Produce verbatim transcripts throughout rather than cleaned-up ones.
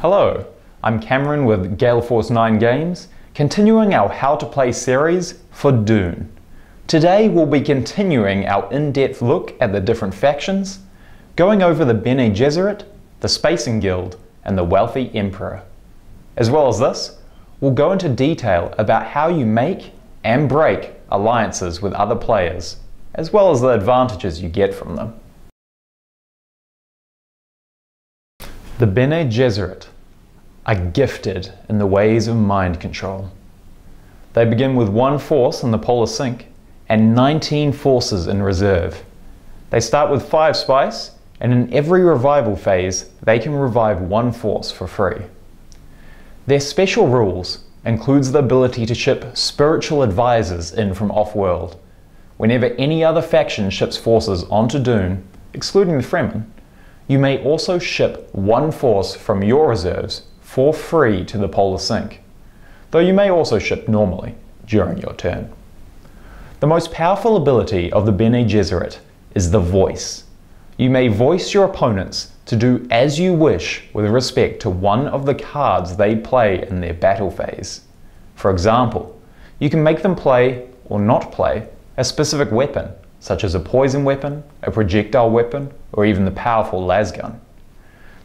Hello, I'm Cameron with Gale Force nine Games, continuing our How to Play series for Dune. Today we'll be continuing our in-depth look at the different factions, going over the Bene Gesserit, the Spacing Guild, and the Wealthy Emperor. As well as this, we'll go into detail about how you make and break alliances with other players, as well as the advantages you get from them. The Bene Gesserit are gifted in the ways of mind control. They begin with one force in the Polar Sink and nineteen forces in reserve. They start with five spice, and in every revival phase they can revive one force for free. Their special rules includes the ability to ship spiritual advisors in from off-world. Whenever any other faction ships forces onto Dune, excluding the Fremen, you may also ship one force from your reserves for free to the Polar Sink, though you may also ship normally during your turn. The most powerful ability of the Bene Gesserit is the voice. You may voice your opponents to do as you wish with respect to one of the cards they play in their battle phase. For example, you can make them play or not play a specific weapon, such as a poison weapon, a projectile weapon, or even the powerful lasgun.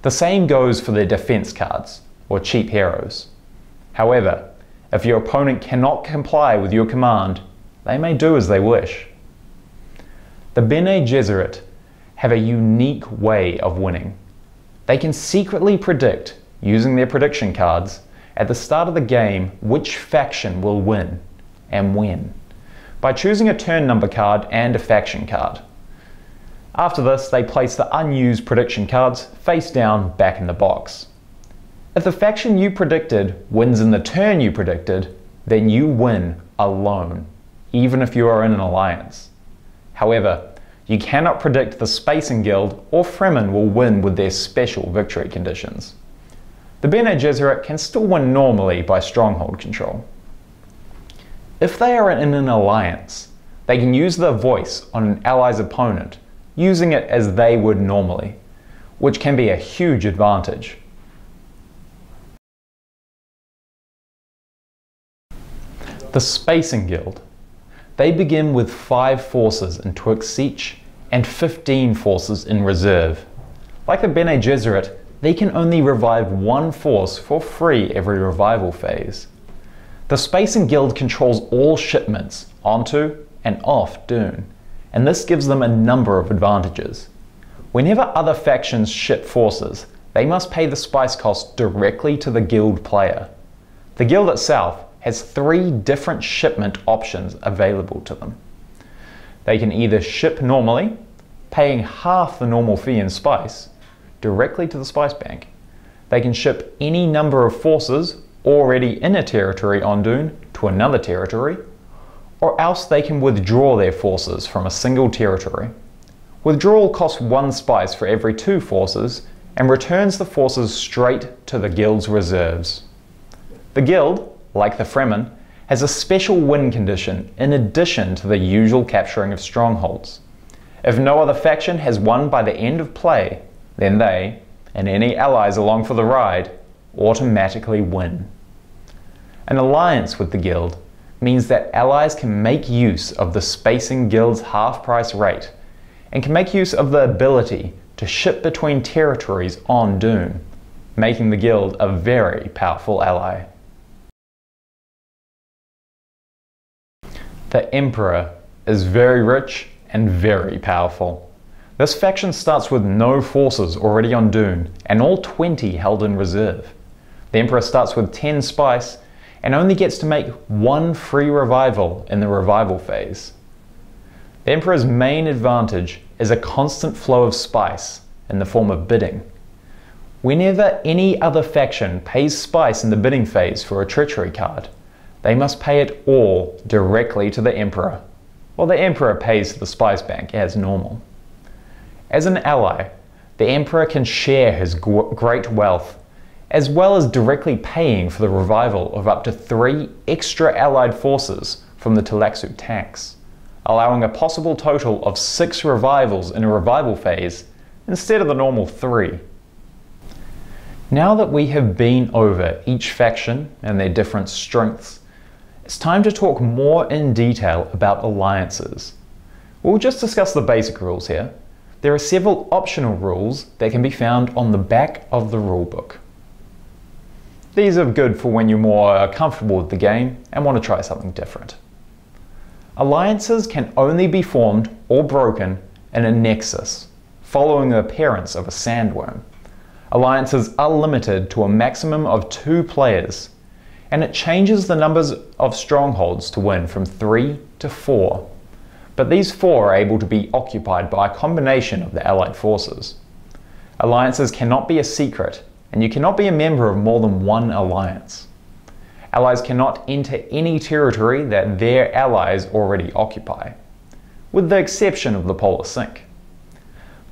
The same goes for their defense cards, or cheap heroes. However, if your opponent cannot comply with your command, they may do as they wish. The Bene Gesserit have a unique way of winning. They can secretly predict, using their prediction cards, at the start of the game which faction will win, and when, by choosing a turn number card and a faction card. After this, they place the unused prediction cards face down back in the box. If the faction you predicted wins in the turn you predicted, then you win alone, even if you are in an alliance. However, you cannot predict the Spacing Guild or Fremen will win with their special victory conditions. The Bene Gesserit can still win normally by stronghold control. If they are in an alliance, they can use their voice on an ally's opponent, using it as they would normally, which can be a huge advantage. The Spacing Guild. They begin with five forces in Tuek Sietch and fifteen forces in reserve. Like the Bene Gesserit, they can only revive one force for free every revival phase. The Spacing Guild controls all shipments onto and off Dune, and this gives them a number of advantages. Whenever other factions ship forces, they must pay the spice cost directly to the guild player. The guild itself has three different shipment options available to them. They can either ship normally, paying half the normal fee in spice, directly to the spice bank. They can ship any number of forces already in a territory on Dune to another territory, or else they can withdraw their forces from a single territory. Withdrawal costs one spice for every two forces and returns the forces straight to the guild's reserves. The guild, like the Fremen, has a special win condition in addition to the usual capturing of strongholds. If no other faction has won by the end of play, then they, and any allies along for the ride, automatically win. An alliance with the guild means that allies can make use of the Spacing Guild's half-price rate and can make use of the ability to ship between territories on Dune, making the guild a very powerful ally. The Emperor is very rich and very powerful. This faction starts with no forces already on Dune and all twenty held in reserve. The Emperor starts with ten spice and only gets to make one free revival in the revival phase. The Emperor's main advantage is a constant flow of spice in the form of bidding. Whenever any other faction pays spice in the bidding phase for a treachery card, they must pay it all directly to the Emperor, while the Emperor pays to the spice bank as normal. As an ally, the Emperor can share his great wealth as well as directly paying for the revival of up to three extra allied forces from the Tleilaxu tanks, allowing a possible total of six revivals in a revival phase instead of the normal three. Now that we have been over each faction and their different strengths, it's time to talk more in detail about alliances. We'll just discuss the basic rules here. There are several optional rules that can be found on the back of the rulebook. These are good for when you're more comfortable with the game and want to try something different. Alliances can only be formed or broken in a nexus, following the appearance of a sandworm. Alliances are limited to a maximum of two players, and it changes the numbers of strongholds to win from three to four. But these four are able to be occupied by a combination of the allied forces. Alliances cannot be a secret, and you cannot be a member of more than one alliance. Allies cannot enter any territory that their allies already occupy, with the exception of the Polar Sink.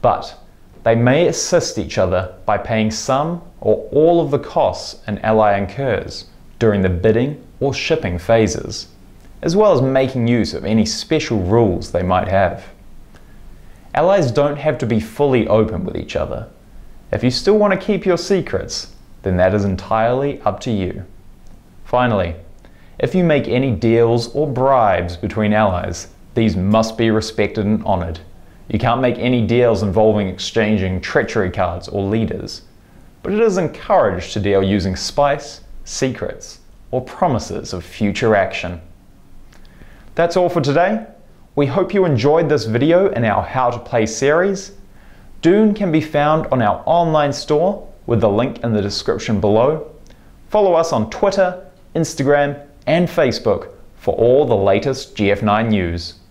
But they may assist each other by paying some or all of the costs an ally incurs during the bidding or shipping phases, as well as making use of any special rules they might have. Allies don't have to be fully open with each other. If you still want to keep your secrets, then that is entirely up to you. Finally, if you make any deals or bribes between allies, these must be respected and honoured. You can't make any deals involving exchanging treachery cards or leaders, but it is encouraged to deal using spice, secrets, or promises of future action. That's all for today. We hope you enjoyed this video and our How to Play series. Dune can be found on our online store with the link in the description below. Follow us on Twitter, Instagram, and Facebook for all the latest G F nine news.